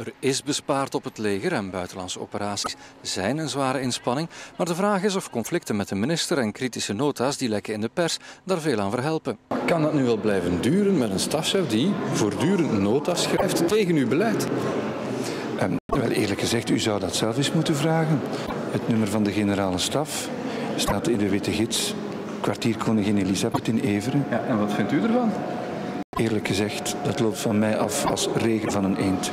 Er is bespaard op het leger en buitenlandse operaties zijn een zware inspanning. Maar de vraag is of conflicten met de minister en kritische nota's die lekken in de pers daar veel aan verhelpen. Kan dat nu wel blijven duren met een stafchef die voortdurend nota's schrijft tegen uw beleid? Wel eerlijk gezegd, u zou dat zelf eens moeten vragen. Het nummer van de generale staf staat in de witte gids, kwartier koningin Elisabeth in Everen. Ja, en wat vindt u ervan? Eerlijk gezegd, dat loopt van mij af als regen van een eend.